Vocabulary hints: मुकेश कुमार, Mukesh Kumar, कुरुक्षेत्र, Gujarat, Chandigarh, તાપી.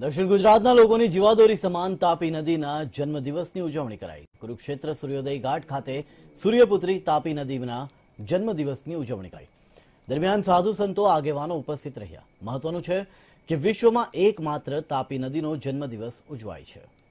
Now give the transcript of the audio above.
दक्षिण गुजरातना लोकोनी जीवादोरी समान तापी नदीना जन्मदिवसनी उजवणी कराई। कुरुक्षेत्र सूर्योदय घाट खाते सूर्यपुत्री तापी नदीना जन्मदिवसनी उजवणी कराई। दरमियान साधु संतो आगेवानो उपस्थित रह्या। महत्वनुं छे के विश्वमां एकमात्र तापी नदीनो जन्मदिवस उजवाय छे।